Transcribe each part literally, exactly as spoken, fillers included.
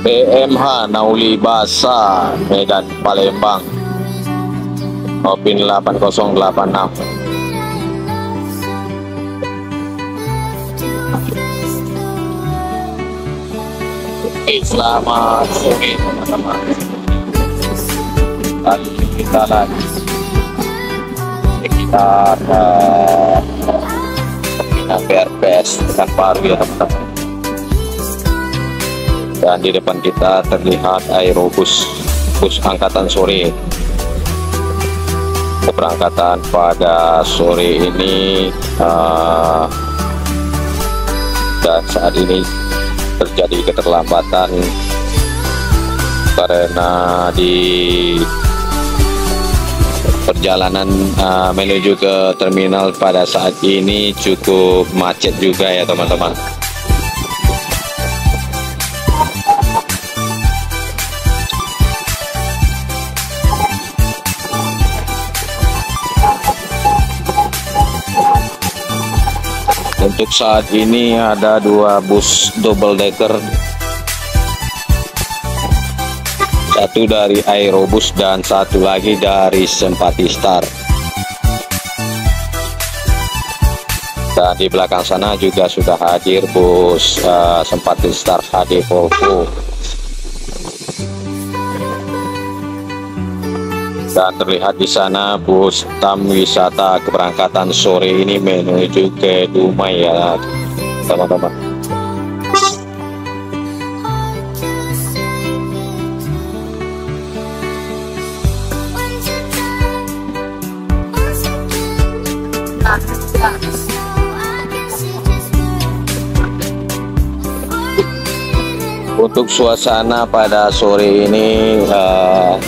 P M H Nauli Basa Medan Palembang Opin delapan nol delapan enam. Selamat sore teman-teman. Tadi kita lagi sekitar terminal P R P S dengan Paru ya teman-teman. Dan di depan kita terlihat Aerobus, bus angkatan sore. Keberangkatan pada sore ini uh, dan saat ini terjadi keterlambatan karena di perjalanan uh, menuju ke terminal pada saat ini cukup macet juga ya teman-teman. Untuk saat ini ada dua bus double decker, satu dari Aerobus dan satu lagi dari Sempati Star. Dan di belakang sana juga sudah hadir bus uh, Sempati Star H D Volvo. Dan terlihat di sana bus tam wisata keberangkatan sore ini menuju ke Dumai ya teman-teman. Untuk suasana pada sore ini uh,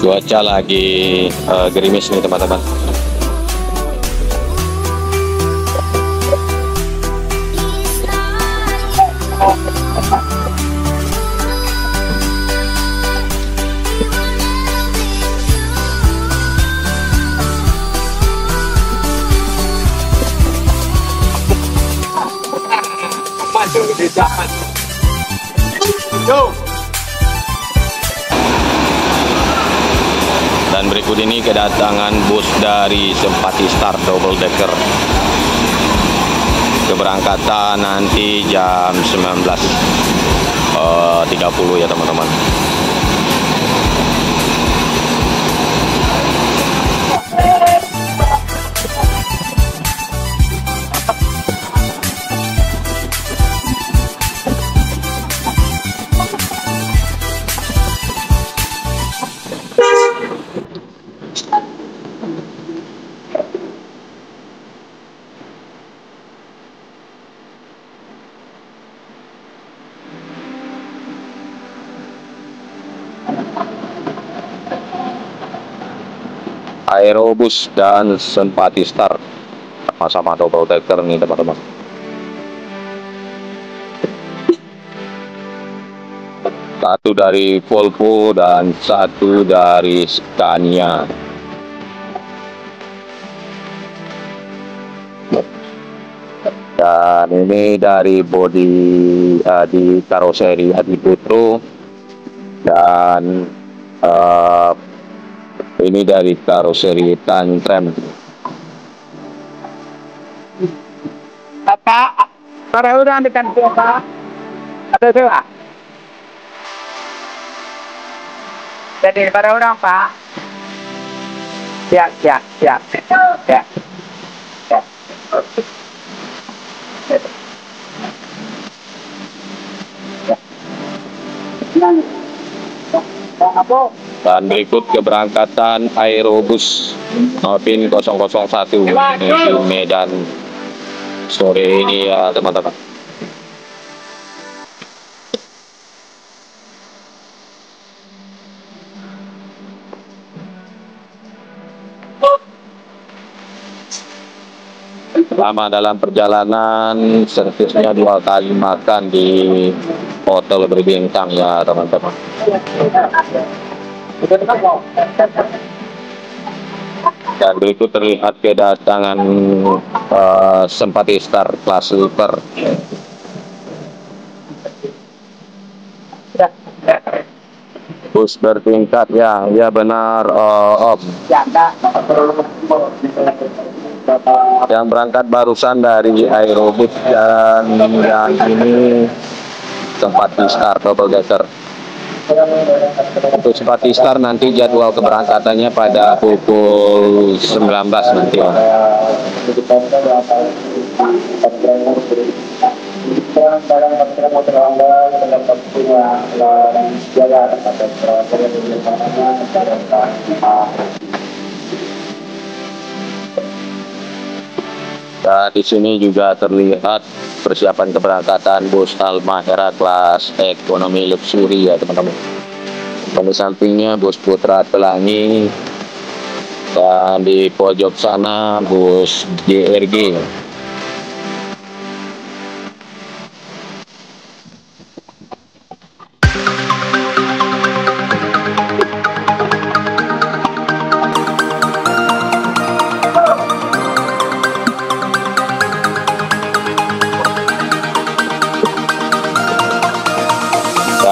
cuaca lagi uh, gerimis nih teman-teman. Dan berikut ini kedatangan bus dari Sempati Star double decker. Keberangkatan nanti jam sembilan belas tiga puluh ya teman-teman. Aerobus dan Sempati Star sama-sama double decker nih teman-teman. Satu dari Volvo dan satu dari Scania. Dan ini dari bodi uh, di karoseri Adiputro dan uh, ini dari Karoseri Tentrem. Bapak, sore udah di kantor Pak. Ada siapa? Jadi para orang Pak. Siap, siap, siap, siap. Dan berikut keberangkatan Aerobus Opin nol nol satu menuju Medan sore ini ya teman-teman. Selama dalam perjalanan servisnya dua kali makan di hotel berbintang ya teman-teman. Dan berikut terlihat kedatangan uh, Sempati Star kelas sleeper. Ya. bus bertingkat ya, ya benar uh, Om. Yang berangkat barusan dari Aerobus dan yang ini Sempati Star Doppelganger. Untuk Sempati Star nanti jadwal keberangkatannya pada pukul sembilan belas nanti, Om. Nah, di sini juga terlihat persiapan keberangkatan bus Halmahera kelas ekonomi luxury ya teman-teman. Di sampingnya bus Putra Pelangi dan di pojok sana bus G R G.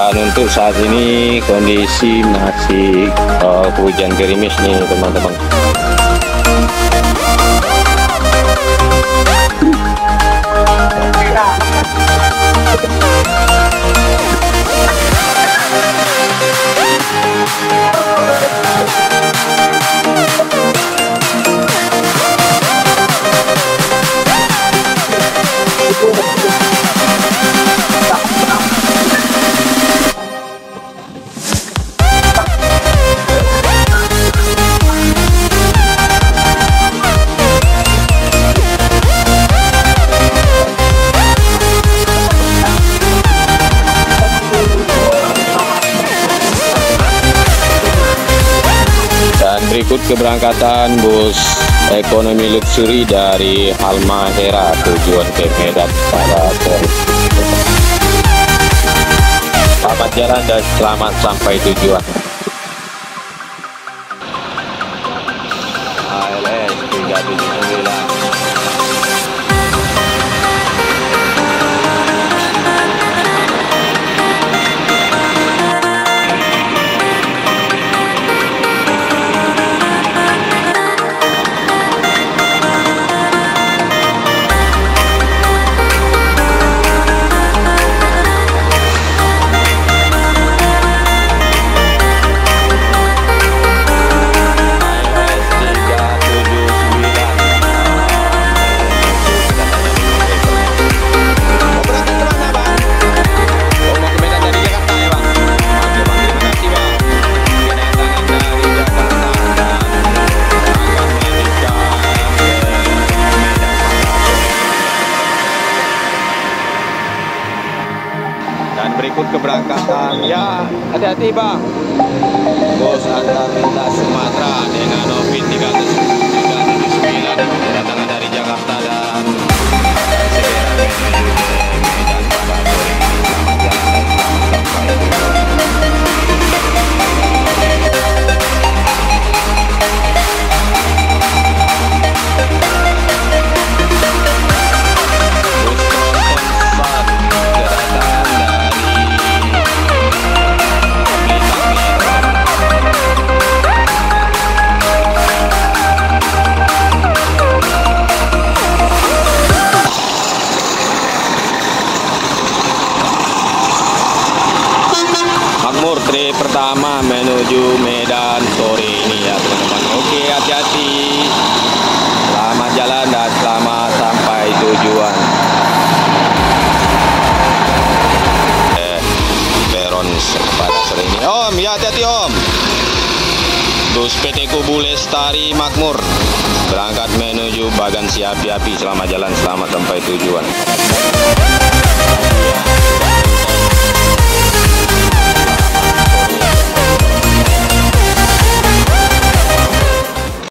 Dan untuk saat ini kondisi masih uh, hujan gerimis nih teman-teman. Berikut keberangkatan bus ekonomi luxury dari Halmahera tujuan ke Medan pada sore. Selamat jalan dan selamat sampai tujuan. A L S tiga tujuh sembilan. Keberangkatan ya, hati-hati Bang, Bus Antar Lintas Sumatera dengan Opin tiga tujuh sembilan kedatangan dari Jakarta dan segera menuju ke Medan pada sore. Selamat jalan sampai tujuan. Trip pertama menuju Medan sore ini ya teman-teman. Oke, hati-hati. Selamat jalan dan selamat sampai tujuan. Eh, peron pada sore ini. Om, ya hati-hati Om. Bus P T Kubulestari Makmur berangkat menuju Bagan Siapi-api. Selamat jalan, selamat sampai tujuan.